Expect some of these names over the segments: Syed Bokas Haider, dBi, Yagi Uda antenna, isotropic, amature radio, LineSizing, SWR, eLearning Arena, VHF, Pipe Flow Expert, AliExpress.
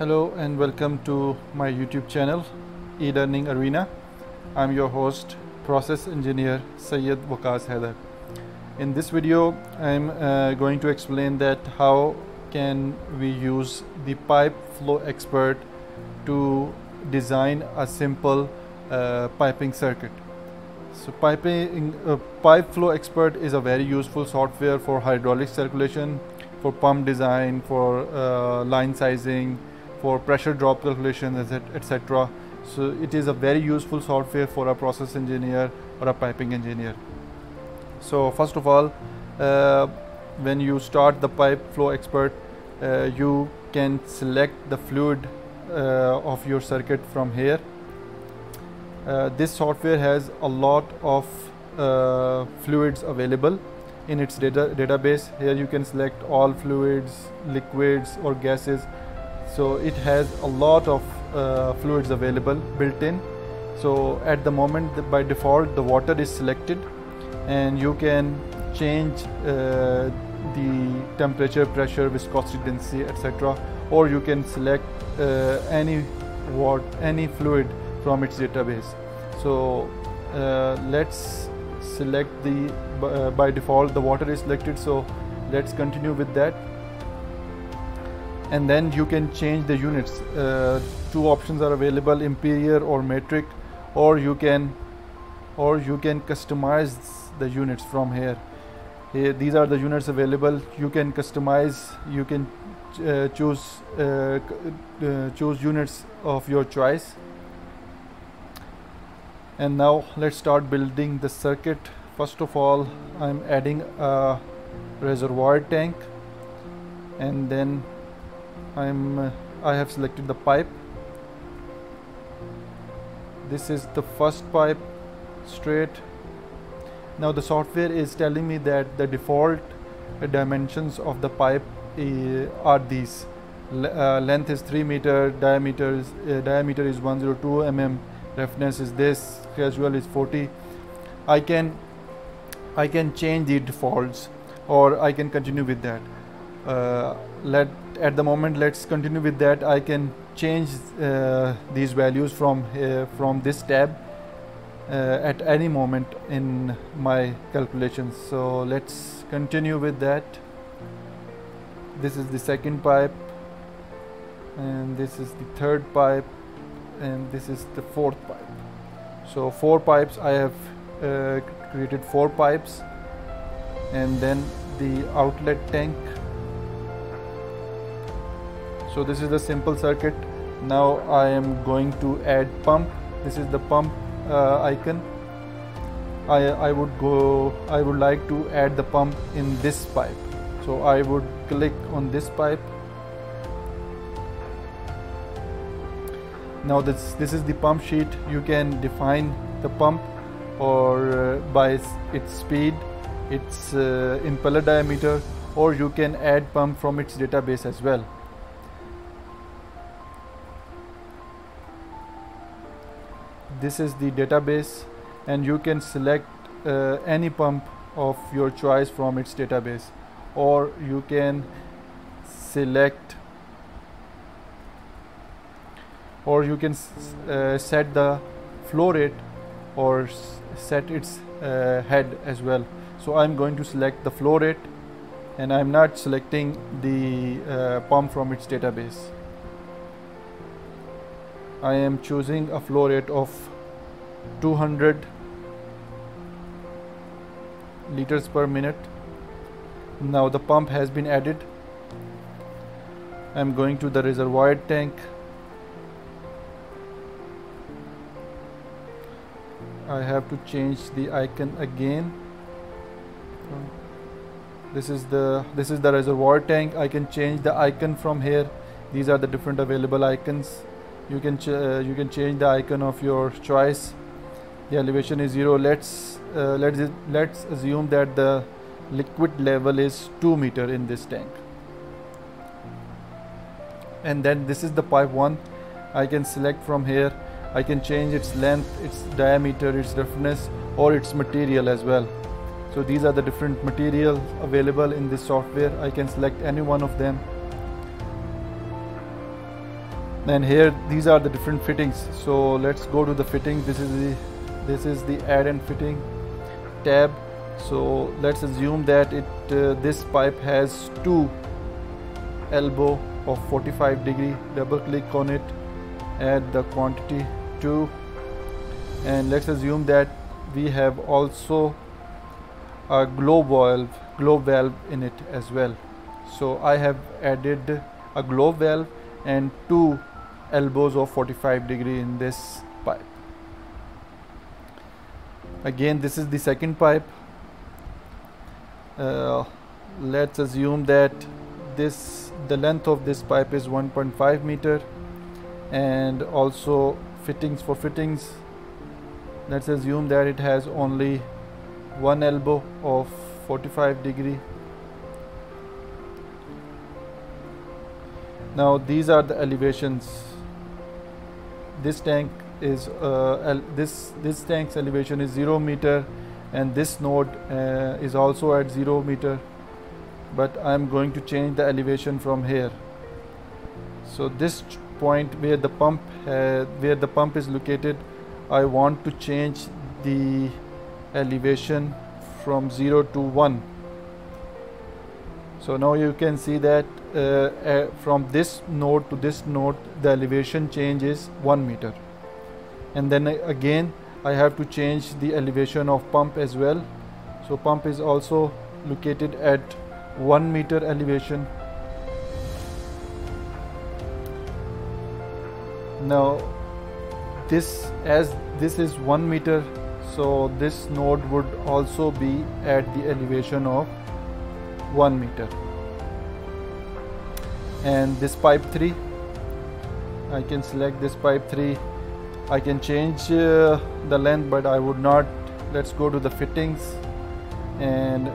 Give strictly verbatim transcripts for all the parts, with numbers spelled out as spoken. Hello and welcome to my YouTube channel eLearning Arena. I'm your host, Process Engineer Syed Bokas Haider. In this video, I'm uh, going to explain that how can we use the Pipe Flow Expert to design a simple uh, piping circuit. So piping, uh, Pipe Flow Expert is a very useful software for hydraulic circulation, for pump design, for uh, line sizing, for pressure drop calculation, et cetera. So it is a very useful software for a process engineer or a piping engineer. So first of all, uh, when you start the Pipe Flow Expert, uh, you can select the fluid uh, of your circuit from here. Uh, this software has a lot of uh, fluids available in its data database. Here you can select all fluids, liquids or gases. So it has a lot of uh, fluids available built in. So at the moment, the, by default, the water is selected, and you can change uh, the temperature, pressure, viscosity, density, et cetera. Or you can select uh, any water, any fluid from its database. So uh, let's select the uh, by default the water is selected. So let's continue with that. And then you can change the units. Uh, two options are available: imperial or metric, or you can, or you can customize the units from here. Here, these are the units available. You can customize. You can uh, choose uh, uh, choose units of your choice. And now let's start building the circuit. First of all, I'm adding a reservoir tank, and then I'm uh, I have selected the pipe. This is the first pipe straight. Now the software is telling me that the default uh, dimensions of the pipe uh, are these. L uh, length is three meter, diameter is, uh, diameter is one hundred two millimeters, roughness is this, casual is forty. I can I can change the defaults, or I can continue with that. Uh, let at the moment let's continue with that. I can change uh, these values from uh, from this tab uh, at any moment in my calculations. So let's continue with that. This is the second pipe, and this is the third pipe, and this is the fourth pipe. So four pipes. I have uh, created four pipes. And then the outlet tank. So this is the simple circuit. Now I am going to add pump. This is the pump uh, icon. I, I would go, I would like to add the pump in this pipe. So I would click on this pipe. Now this, this is the pump sheet. You can define the pump or uh, by its, its speed, its uh, impeller diameter, or you can add pump from its database as well. This is the database, and you can select uh, any pump of your choice from its database, or you can select or you can uh, set the flow rate or set its uh, head as well. So I'm going to select the flow rate, and I'm not selecting the uh, pump from its database. I am choosing a flow rate of two hundred liters per minute. Now the pump has been added. I am going to the reservoir tank. I have to change the icon again. This is the this is the reservoir tank. I can change the icon from here. These are the different available icons. You can uh, you can change the icon of your choice. The elevation is zero. Let's uh, let's let's assume that the liquid level is two meter in this tank. And then this is the pipe one. I can select from here. I can change its length, its diameter, its roughness, or its material as well. So these are the different materials available in this software. I can select any one of them. Then here these are the different fittings. So let's go to the fitting. This is the this is the add and fitting tab. So let's assume that it uh, this pipe has two elbow of forty-five degree. Double click on it, add the quantity two, and let's assume that we have also a globe valve globe valve in it as well. So I have added a globe valve and two elbows of forty-five degree in this pipe. Again, this is the second pipe. Uh, let's assume that this the length of this pipe is one point five meter, and also fittings for fittings. Let's assume that it has only one elbow of forty-five degree. Now these are the elevations. This tank is uh, this this tank's elevation is zero meter, and this node uh, is also at zero meter, but I'm going to change the elevation from here. So this point where the pump uh, where the pump is located, I want to change the elevation from zero to one. So now you can see that uh, uh, from this node to this node the elevation change is one meter. And then again I have to change the elevation of pump as well. So pump is also located at one meter elevation. Now this as this is one meter, so this node would also be at the elevation of one meter. And this pipe three, I can select this pipe three. I can change uh, the length, but I would not. Let's go to the fittings, and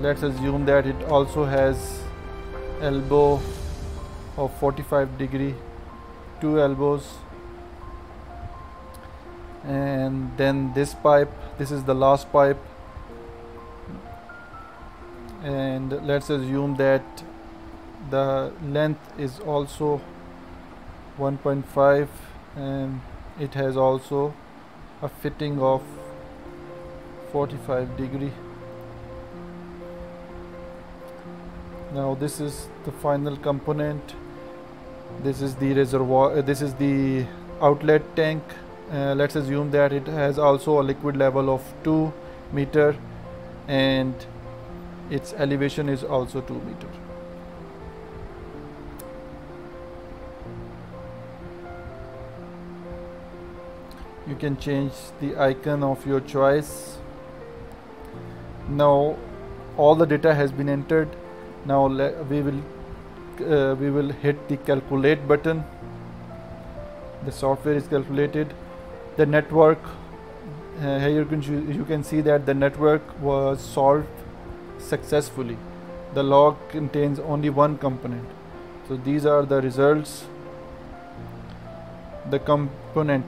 let's assume that it also has elbow of forty-five degree, two elbows. And then this pipe, this is the last pipe, and let's assume that the length is also one point five, and it has also a fitting of forty-five degree. Now this is the final component. This is the reservoir, uh, this is the outlet tank. Uh, let's assume that it has also a liquid level of two meter, and its elevation is also two meter. You can change the icon of your choice. Now all the data has been entered. Now we will uh, we will hit the calculate button. The software is calculated. The network, uh, here you can you can see that the network was solved successfully. The log contains only one component. So these are the results. The component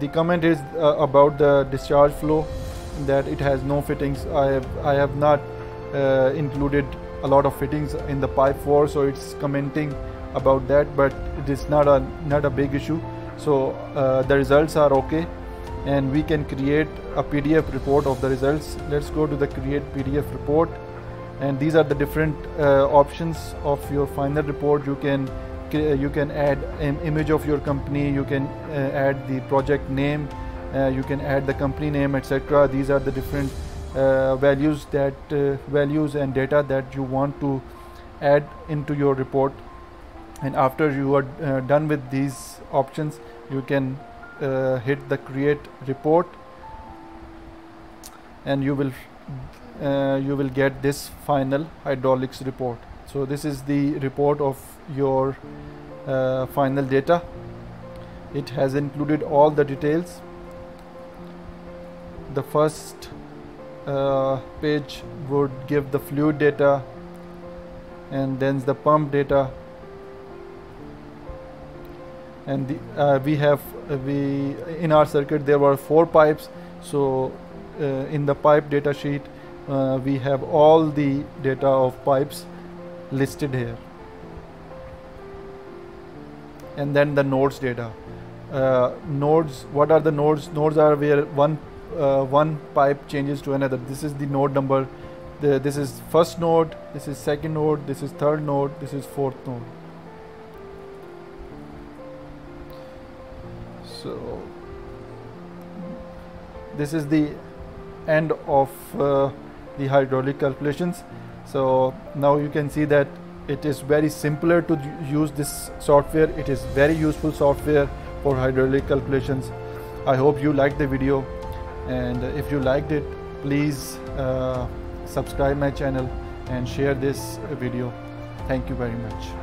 The comment is uh, about the discharge flow, that it has no fittings. I have, I have not uh, included a lot of fittings in the pipe four, so it's commenting about that, but it is not a not a big issue. So uh, the results are okay, and we can create a P D F report of the results. Let's go to the create P D F report, and these are the different uh, options of your final report. You can. You can add an image of your company, you can uh, add the project name, uh, you can add the company name, et cetera. These are the different uh, values that uh, values and data that you want to add into your report. And after you are uh, done with these options, you can uh, hit the create report, and you will uh, you will get this final hydraulics report. So this is the report of your uh, final data. It has included all the details. The first uh, page would give the fluid data, and then the pump data, and the, uh, we have uh, we in our circuit there were four pipes. So uh, in the pipe data sheet uh, we have all the data of pipes listed here. and then the nodes data. Uh, nodes, what are the nodes? Nodes are where one uh, one pipe changes to another. This is the node number. The, this is first node, this is second node, this is third node, this is fourth node. So this is the end of uh, the hydraulic calculations. So now you can see that it is very simpler to use this software. It is very useful software for hydraulic calculations. I hope you liked the video, and if you liked it, please uh, subscribe my channel and share this video. Thank you very much.